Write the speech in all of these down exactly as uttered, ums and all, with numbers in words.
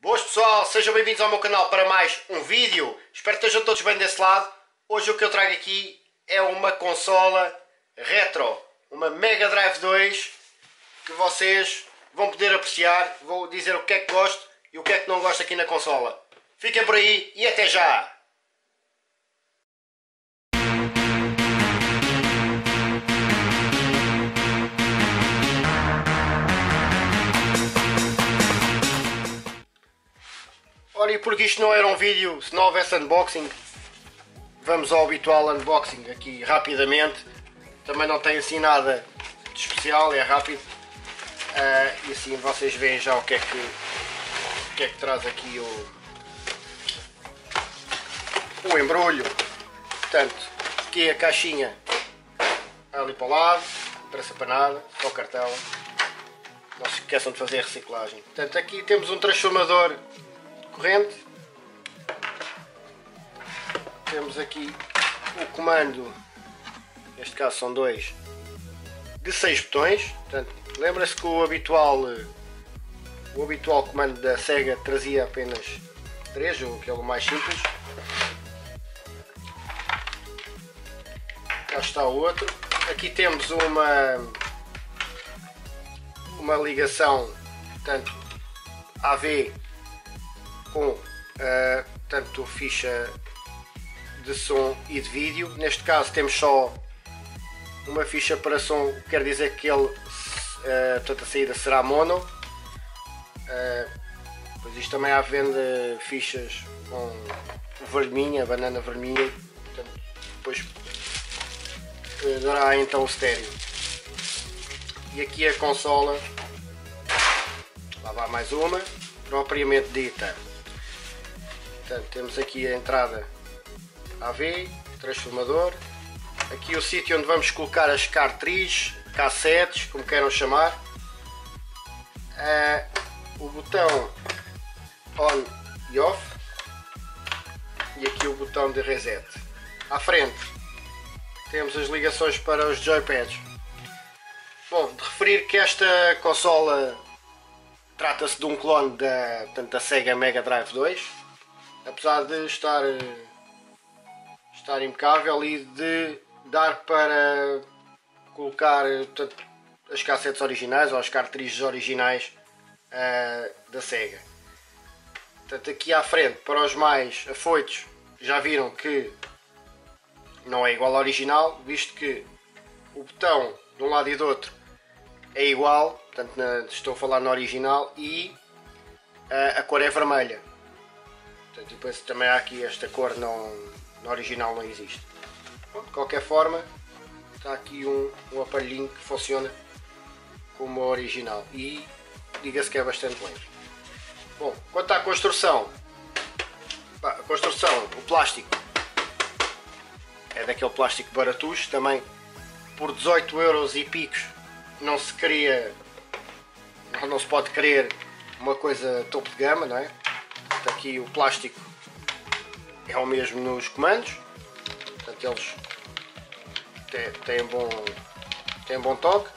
Boas pessoal, sejam bem-vindos ao meu canal para mais um vídeo. Espero que estejam todos bem desse lado. Hoje o que eu trago aqui é uma consola retro, uma Mega Drive dois, que vocês vão poder apreciar. Vou dizer o que é que gosto e o que é que não gosto aqui na consola. Fiquem por aí e até já! Ora, e porque isto não era um vídeo se não houvesse unboxing, vamos ao habitual unboxing aqui rapidamente. Também não tem assim nada de especial, é rápido. Uh, e assim vocês veem já o que é que, o que, é que traz aqui o, o embrulho. Portanto, aqui a caixinha ali para o lado, não interessa para nada, só o cartão. Não se esqueçam de fazer a reciclagem. Portanto, aqui temos um transformador corrente, temos aqui o comando, neste caso são dois, de seis botões. Portanto, lembra-se que o habitual, o habitual comando da SEGA trazia apenas três, ou aquele mais simples. Cá está o outro. Aqui temos uma, uma ligação, portanto, A V com uh, tanto ficha de som e de vídeo. Neste caso temos só uma ficha para som, quer dizer que ele, uh, portanto, a saída será mono. Uh, pois isto também há venda fichas com vermelhinha, banana vermelha, portanto, depois uh, dará então o estéreo. E aqui a consola, lá vai mais uma, propriamente dita. Portanto, temos aqui a entrada A V, transformador, aqui o sítio onde vamos colocar as cartridges, cassetes, como queiram chamar, uh, o botão on e off e aqui o botão de reset. À frente temos as ligações para os joypads. Bom, de referir que esta consola trata-se de um clone da, portanto, da SEGA Mega Drive dois, apesar de estar, estar impecável e de dar para colocar, portanto, as cassetes originais ou as cartridges originais uh, da SEGA. Portanto, aqui à frente, para os mais afoitos, já viram que não é igual ao original, visto que o botão de um lado e do outro é igual, portanto, na, estou a falar no original, e uh, a cor é vermelha. Portanto, depois também há aqui esta cor, não, no original não existe. Bom, de qualquer forma, está aqui um, um aparelhinho que funciona como o original e diga-se que é bastante leve. Bom, quanto à construção, a construção, o plástico é daquele plástico baratucho, também por dezoito euros e picos. Não se queria, não se pode querer uma coisa topo de gama, não é? Aqui o plástico é o mesmo nos comandos, portanto eles têm bom, têm bom toque,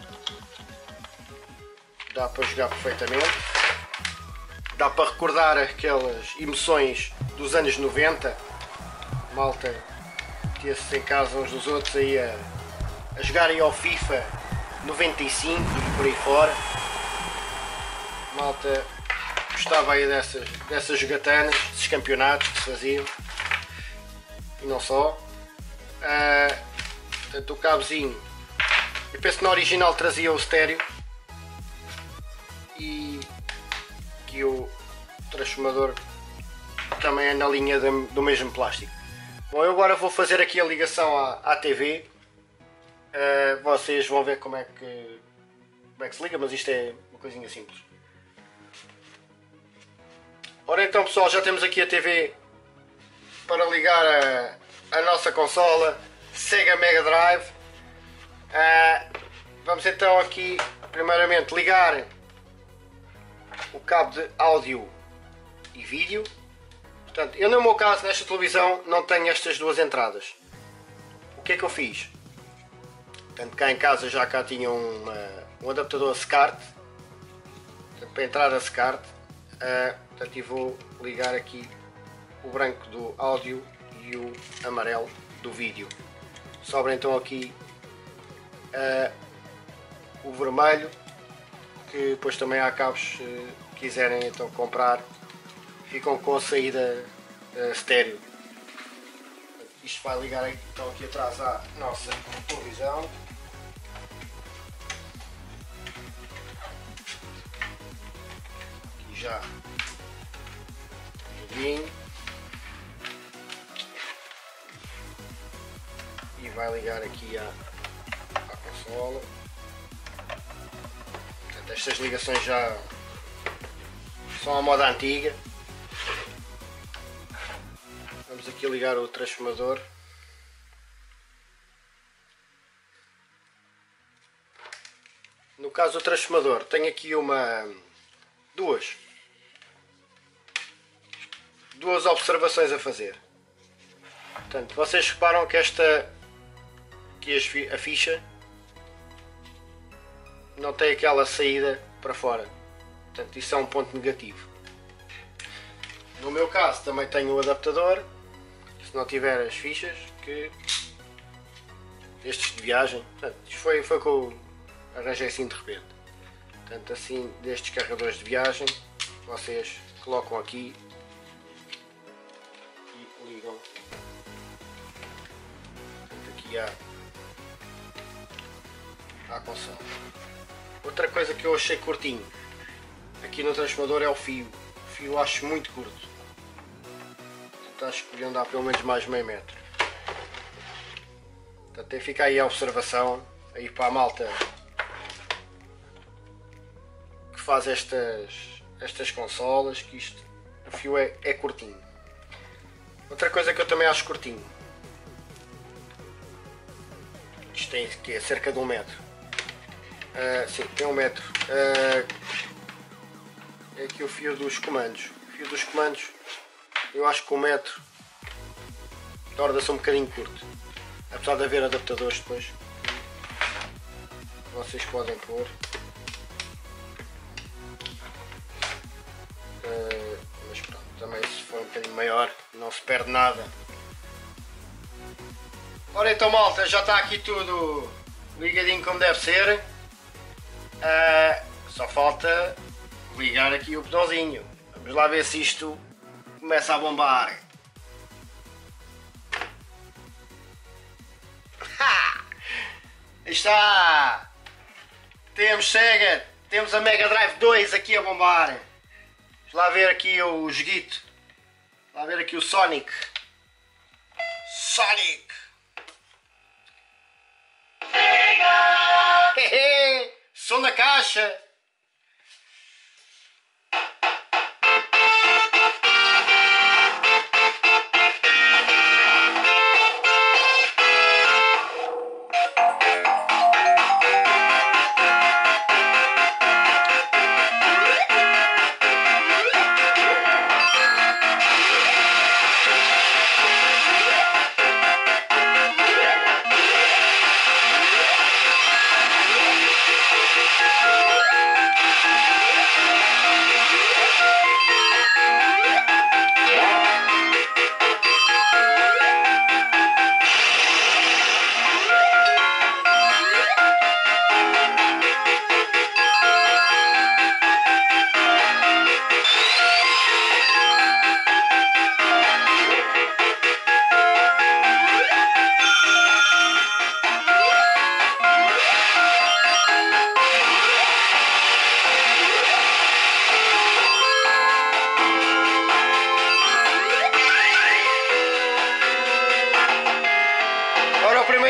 dá para jogar perfeitamente, dá para recordar aquelas emoções dos anos noventa, malta tinha-se em casa uns dos outros aí a, a jogarem ao FIFA noventa e cinco e por aí fora. Malta gostava aí dessas, dessas jogatanas, desses campeonatos que se faziam e não só. Uh, portanto, o cabozinho, eu penso que no original trazia o estéreo e que o transformador também é na linha de, do mesmo plástico. Bom, eu agora vou fazer aqui a ligação à, à T V. Uh, vocês vão ver como é, que, como é que se liga, mas isto é uma coisinha simples. Ora então pessoal, já temos aqui a T V para ligar a, a nossa consola SEGA Mega Drive. Uh, vamos então aqui primeiramente ligar o cabo de áudio e vídeo. Portanto, eu no meu caso, nesta televisão, não tenho estas duas entradas. O que é que eu fiz? Portanto, cá em casa já cá tinha uma, um adaptador SCART, portanto, para entrar a SCART, Uh, portanto, eu vou ligar aqui o branco do áudio e o amarelo do vídeo. Sobra então aqui uh, o vermelho, que depois também há cabos que uh, quiserem então comprar, ficam com a saída uh, estéreo. Isto vai ligar então aqui atrás à nossa televisão. Aqui já ligadinho. E vai ligar aqui à, à consola. Portanto, estas ligações já são à moda antiga. Vamos aqui ligar o transformador. No caso do transformador, tenho aqui uma, duas, duas observações a fazer. Portanto, vocês reparam que esta que a ficha não tem aquela saída para fora, portanto isso é um ponto negativo. No meu caso também tenho o adaptador, se não tiver as fichas, que estes de viagem, portanto, isto foi, foi que eu arranjei assim de repente. Portanto, assim, destes carregadores de viagem, vocês colocam aqui e ligam. Portanto, aqui há a consola. Outra coisa que eu achei curtinho aqui no transformador é o fio. O fio eu acho muito curto. Portanto, acho que podia andar pelo menos mais meio metro. Portanto, fica aí a observação aí para a malta que faz estas, estas consolas, que isto, o fio é, é curtinho. Outra coisa que eu também acho curtinho, isto tem que é cerca de um metro. Uh, sim, tem um metro. Uh, é aqui o fio dos comandos. O fio dos comandos, eu acho que um metro torna-se um bocadinho curto. Apesar de haver adaptadores depois, vocês podem pôr. Uh, mas pronto, também se for um bocadinho maior, não se perde nada. Ora então, malta, já está aqui tudo ligadinho como deve ser. Uh, só falta ligar aqui o botãozinho. Vamos lá ver se isto começa a bombar. Aí está! Temos Sega, temos a Mega Drive dois aqui a bombar. Vamos lá ver aqui o joguito. Vamos lá ver aqui o Sonic. Sonic! Sega! Som da caixa!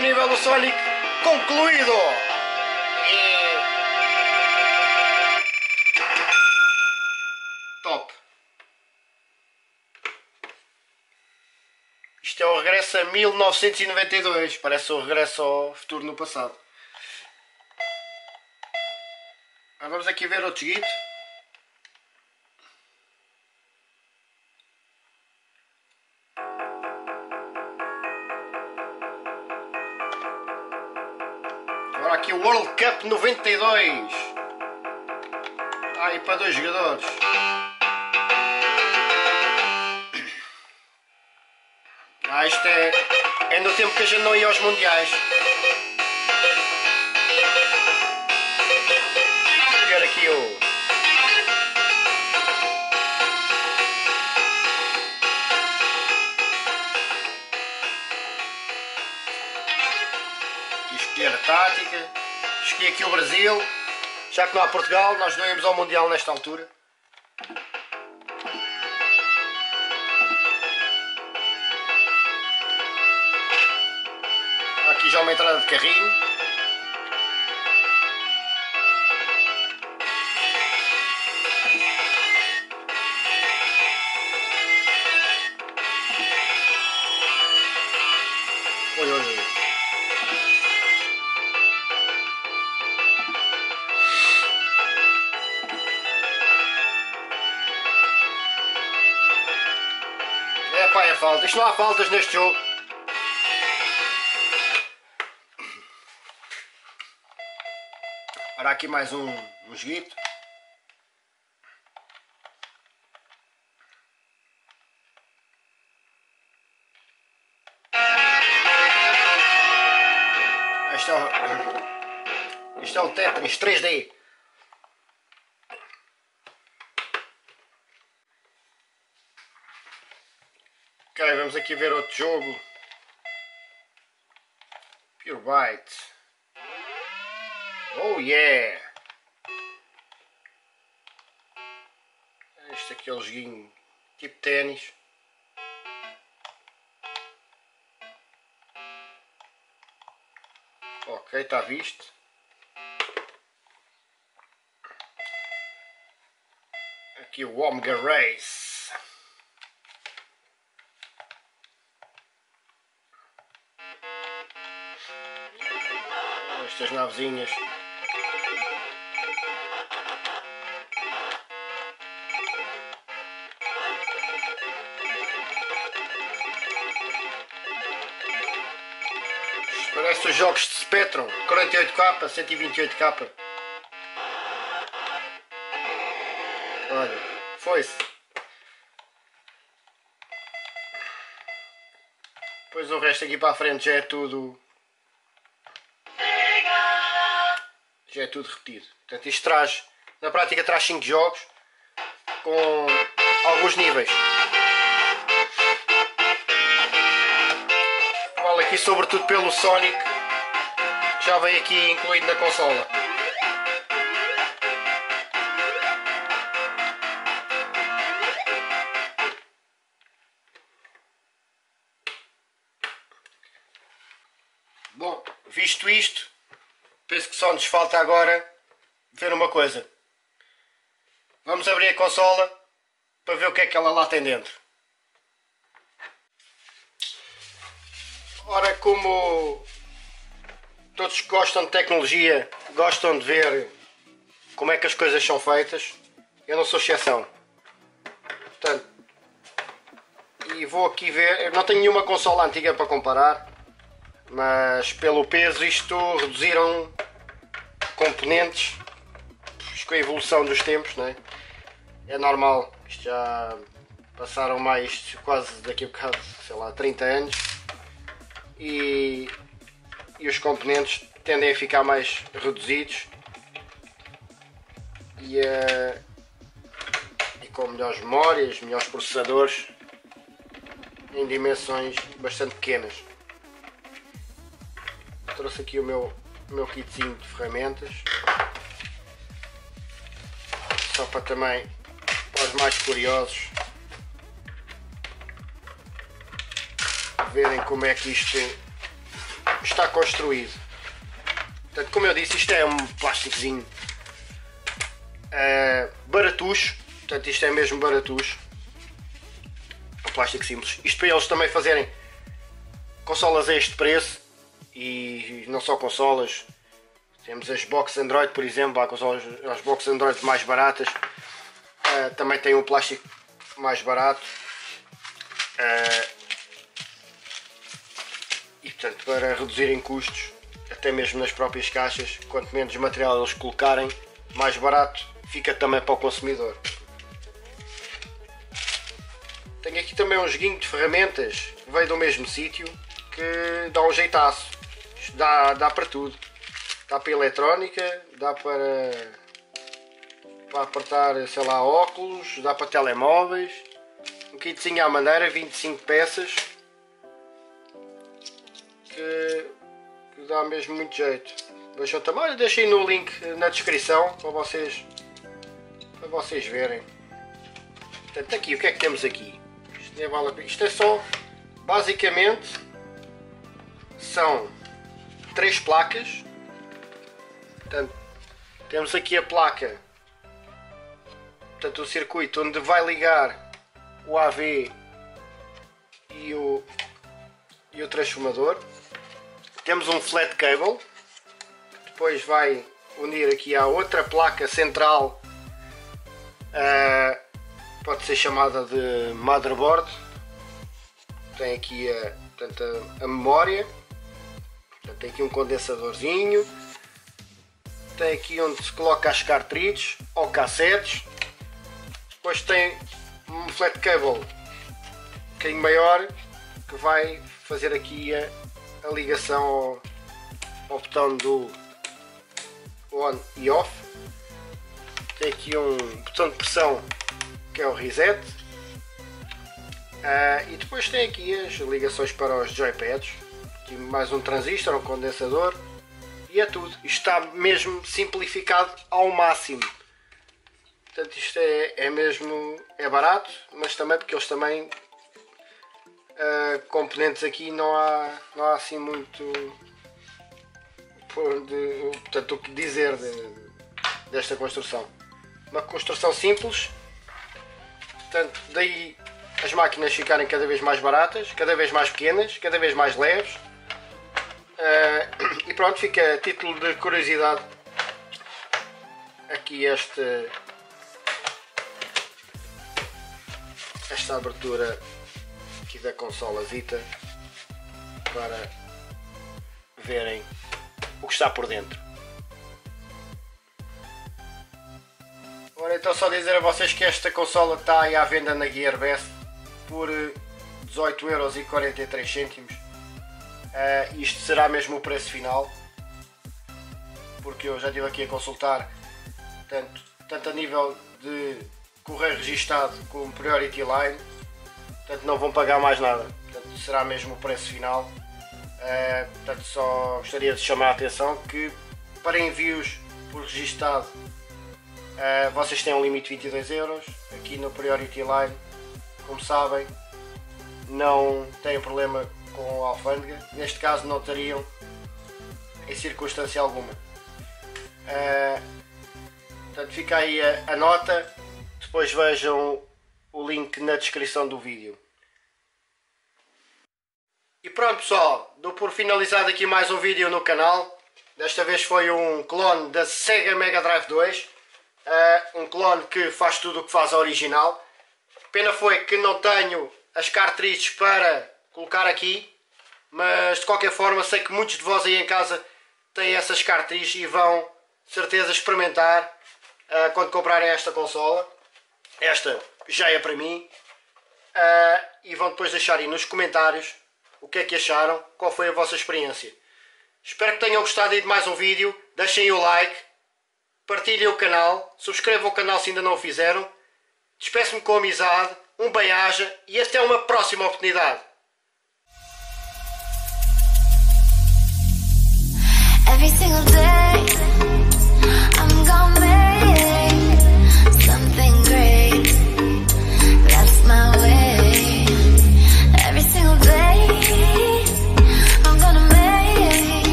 Nível do Sonic concluído. E... top. Isto é o regresso a mil novecentos e noventa e dois. Parece o regresso ao futuro no passado. Agora vamos aqui ver outro joguito. Aqui o World Cup noventa e dois. Ah, e para dois jogadores. isto é, é no tempo que a gente não ia aos mundiais. Vou tirar aqui o... escolher a tática, escolhi aqui o Brasil, já que não há Portugal, nós não íamos ao Mundial nesta altura. Aqui já uma entrada de carrinho. Oi, oi, oi. É pá, é falta. Isto não há faltas neste jogo. Aqui mais um, um joguito. Este é o, este é o Tetris três D. Ok, vamos aqui ver outro jogo. Pure Byte. Oh yeah! Este aqui é o joguinho tipo ténis. Ok, está visto. Aqui o Omega Race. Estas navezinhas. Parece os jogos de Spectrum quarenta e oito K, cento e vinte e oito K. Olha, foi-se. Depois o resto aqui para a frente já é tudo. Já é tudo repetido. Portanto, isto traz, na prática, traz cinco jogos com alguns níveis. Aqui sobretudo pelo Sonic, que já vem aqui incluído na consola. Bom, visto isto, penso que só nos falta agora ver uma coisa. Vamos abrir a consola para ver o que é que ela lá tem dentro. Ora, como todos que gostam de tecnologia gostam de ver como é que as coisas são feitas, eu não sou exceção. Portanto, e vou aqui ver, eu não tenho nenhuma consola antiga para comparar, mas pelo peso isto reduziram componentes com a evolução dos tempos, não é? É normal, isto já passaram mais quase daqui a bocado, sei lá, trinta anos. E, e os componentes tendem a ficar mais reduzidos e, uh, e com melhores memórias, melhores processadores em dimensões bastante pequenas. Trouxe aqui o meu, o meu kitzinho de ferramentas, só para também, para os mais curiosos, verem como é que isto está construído. Portanto, como eu disse, isto é um plásticozinho uh, baratucho. Portanto, isto é mesmo baratucho, um plástico simples. Isto para eles também fazerem consolas a este preço, e não só consolas, temos as box Android, por exemplo, há consolas, as box Android mais baratas uh, também tem um plástico mais barato. Uh, E portanto, para reduzirem custos, até mesmo nas próprias caixas, quanto menos material eles colocarem, mais barato fica também para o consumidor. Tenho aqui também um joguinho de ferramentas, veio do mesmo sítio, que dá um jeitaço. Isto dá, dá para tudo. Dá para eletrónica, dá para, para apertar, sei lá, óculos, dá para telemóveis. Um kitzinho à maneira, vinte e cinco peças. Que, que dá mesmo muito jeito. Deixem também, deixei no link na descrição para vocês, para vocês verem. Portanto, aqui, o que é que temos aqui? Isto, nem vale a pena. Isto é só, basicamente, são três placas. Portanto, temos aqui a placa, portanto, o circuito onde vai ligar o A V e o, e o transformador. Temos um flat cable, que depois vai unir aqui à outra placa central, uh, pode ser chamada de motherboard. Tem aqui a, portanto, a, a memória, portanto, tem aqui um condensadorzinho. Tem aqui onde se coloca as cartridges ou cassetes. Depois tem um flat cable um bocadinho maior que vai fazer aqui a, a ligação ao, ao botão do on e off. Tem aqui um botão de pressão que é o reset. Ah, e depois tem aqui as ligações para os joypads. Aqui mais um transistor, um condensador. E é tudo. Isto está mesmo simplificado ao máximo. Portanto, isto é, é mesmo é barato, mas também porque eles também uh, componentes aqui não há, não há assim muito por de, portanto, o que dizer de, desta construção. Uma construção simples, portanto, daí as máquinas ficarem cada vez mais baratas, cada vez mais pequenas, cada vez mais leves. Uh, e pronto, fica a título de curiosidade aqui este, esta abertura aqui da consola Vita para verem o que está por dentro. Ora, então só dizer a vocês que esta consola está aí à venda na GearBest por dezoito euros e quarenta e três cêntimos. Uh, isto será mesmo o preço final, porque eu já estive aqui a consultar tanto, tanto a nível de correio registado como priority line, portanto não vão pagar mais nada, portanto será mesmo o preço final. Uh, portanto só gostaria de chamar a atenção que para envios por registado uh, vocês têm um limite de vinte e dois euros, aqui no priority line, como sabem, não tem problema com a alfândega, neste caso não teriam em circunstância alguma. Uh, portanto, fica aí a, a nota, depois vejam o link na descrição do vídeo. E pronto pessoal, dou por finalizado aqui mais um vídeo no canal. Desta vez foi um clone da Sega Mega Drive dois, uh, um clone que faz tudo o que faz a original. Pena foi que não tenho as cartridges para colocar aqui, mas de qualquer forma sei que muitos de vós aí em casa têm essas cartridges e vão de certeza experimentar uh, quando comprarem esta consola. Esta já é para mim, uh, e vão depois deixar aí nos comentários o que é que acharam, qual foi a vossa experiência. Espero que tenham gostado aí de mais um vídeo. Deixem o like, partilhem o canal, subscrevam o canal se ainda não o fizeram. Despeço-me com amizade, um bem-aja e até uma próxima oportunidade. Every single day.